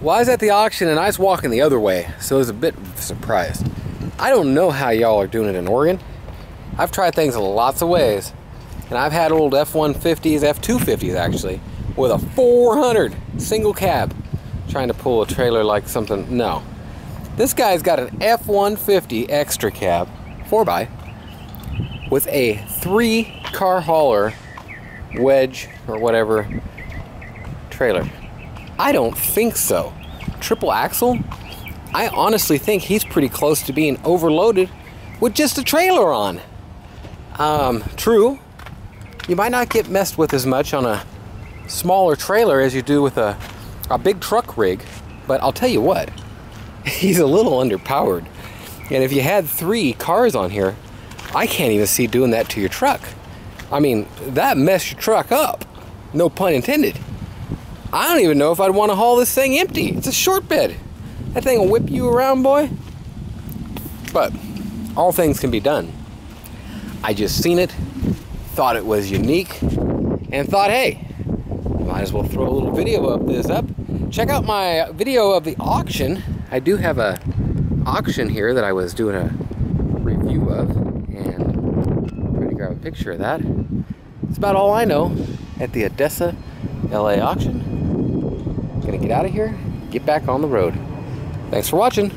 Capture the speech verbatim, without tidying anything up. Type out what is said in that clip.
Well, I was at the auction and I was walking the other way, so I was a bit surprised. I don't know how y'all are doing it in Oregon. I've tried things in lots of ways, and I've had old F one fifties, F two fifties actually, with a four hundred single cab, trying to pull a trailer like something. No, this guy's got an F one fifty extra cab, four by, with a three car hauler wedge or whatever trailer. I don't think so. Triple axle? I honestly think he's pretty close to being overloaded with just a trailer on. Um, true, you might not get messed with as much on a smaller trailer as you do with a, a big truck rig, but I'll tell you what, he's a little underpowered. And if you had three cars on here, I can't even see doing that to your truck. I mean, that messed your truck up. No pun intended. I don't even know if I'd want to haul this thing empty. It's a short bed. That thing will whip you around, boy. But all things can be done. I just seen it, thought it was unique, and thought, hey, might as well throw a little video of this up. Check out my video of the auction. I do have a auction here that I was doing a review of, and I'm trying to grab a picture of that. It's about all I know at the Odessa, L A auction. Gonna get out of here, get back on the road. Thanks for watching.